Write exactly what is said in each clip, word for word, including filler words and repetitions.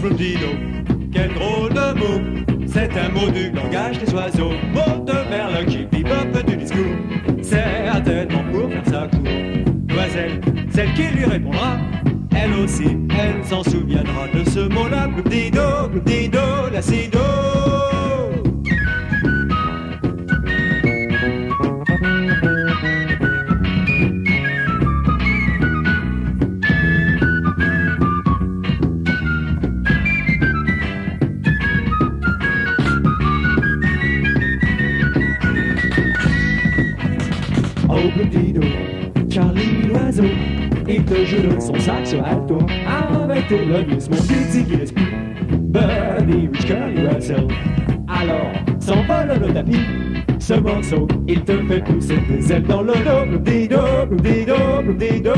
bourguignon. Quel drôle de mot, c'est un mot du langage des oiseaux. Mot de merle qui pipote du discours. Certainement pour faire sa cour. Noiselle, celle qui lui répondra, elle aussi, elle s'en souviendra de ce mot-là. Bourguignon, bourguignon, la sido. Oh, Bourguignon, Charlie l'oiseau, il te jure son sac sur alto. Avec tes lobbies, mon petit Gillespie, Buddy Rich Curly Russell. Alors, s'envole le tapis, ce morceau, il te fait pousser des ailes dans le dos. Bourguignon, Bourguignon, Bourguignon.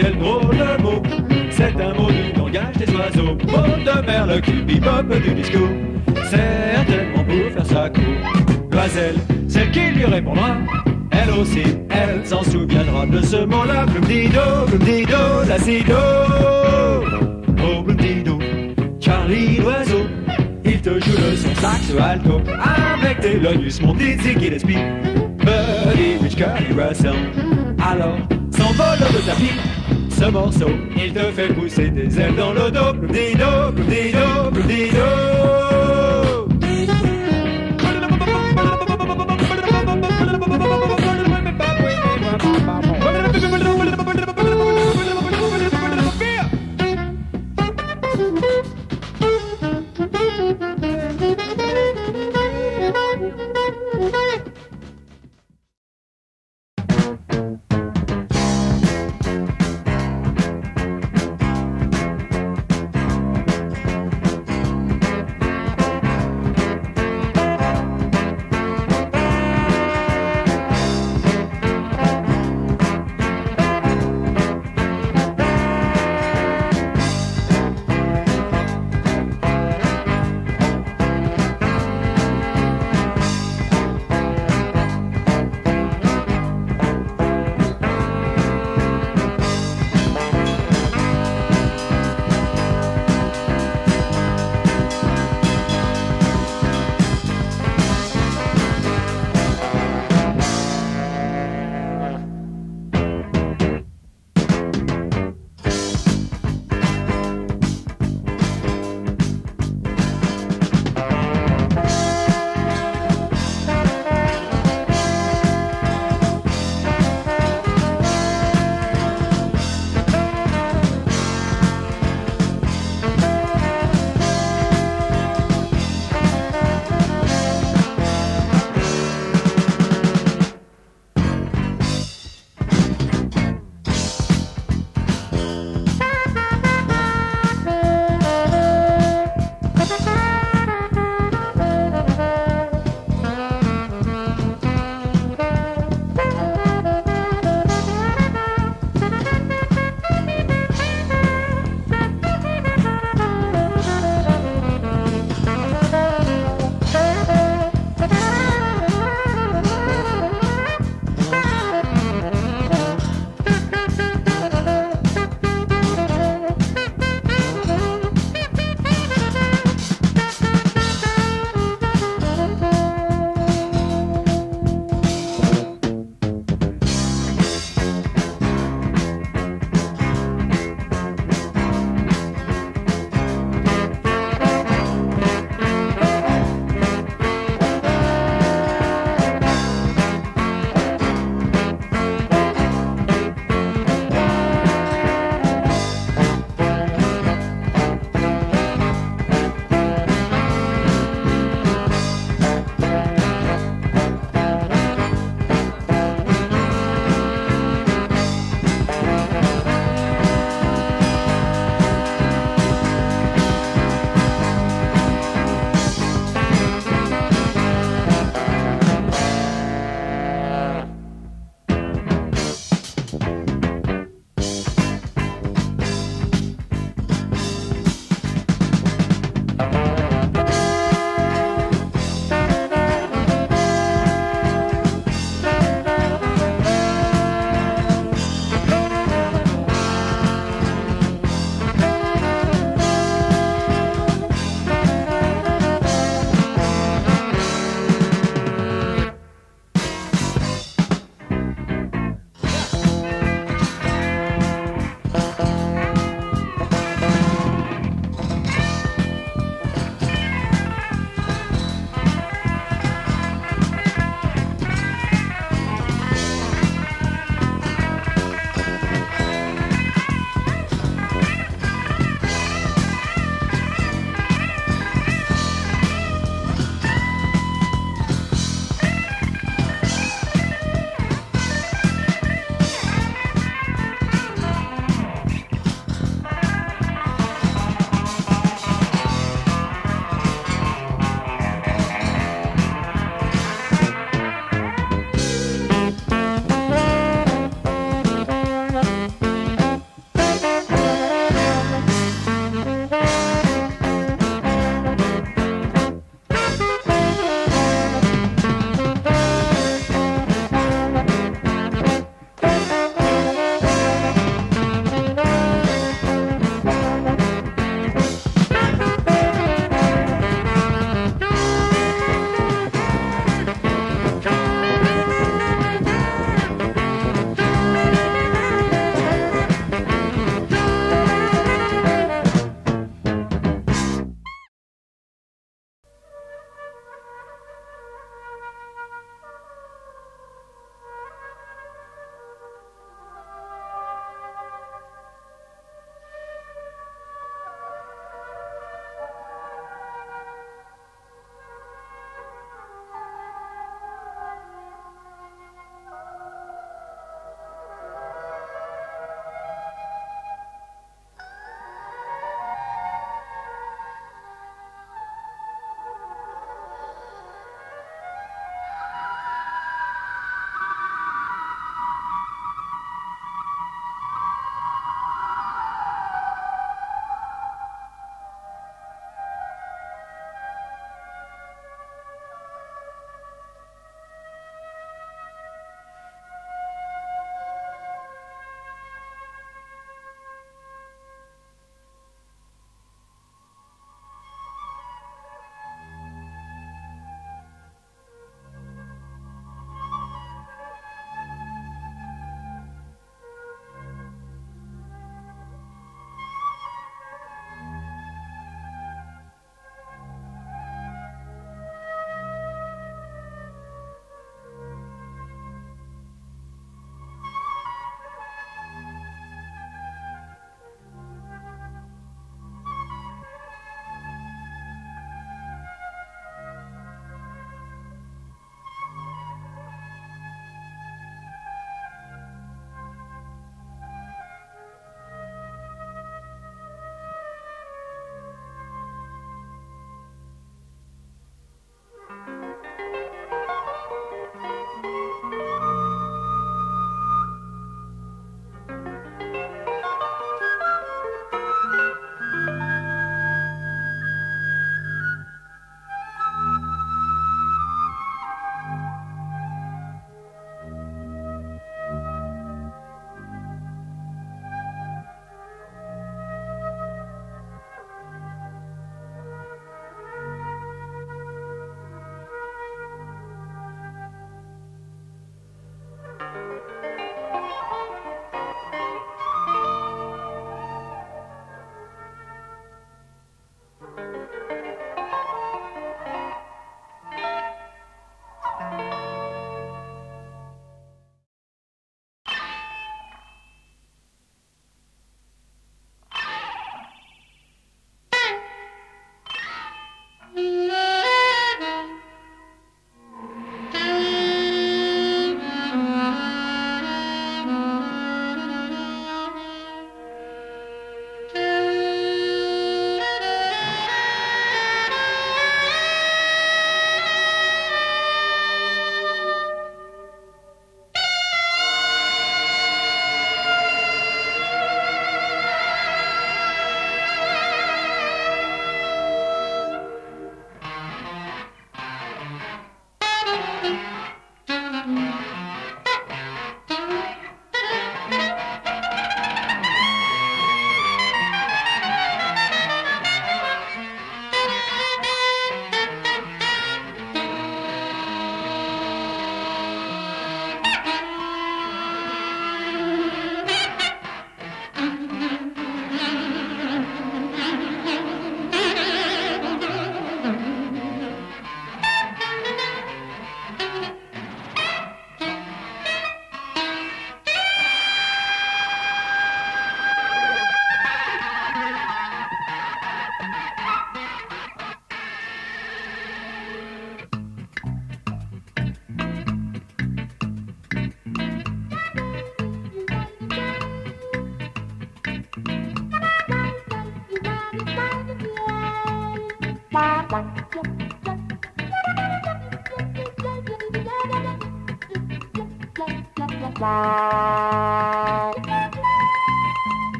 Quel drôle de mot, c'est un mot du langage des oiseaux. Mot de merle qui bebop du discours. Certainement pour faire sa cour. Loiselle, celle qui lui répondra, elle aussi, elle s'en souviendra de ce mot-là. Bourguignon, bourguignon, la sido. Oh bourguignon, Charlie l'oiseau, il te joue le son sax alto. Avec tes lonus, mon Dizzy Gillespie, Buddy Rich Curly Russell. Alors, s'envole le tapis, ce morceau, il te fait pousser des ailes dans le dos. Bourguignon, bourguignon, bourguignon.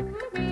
Mm-hmm.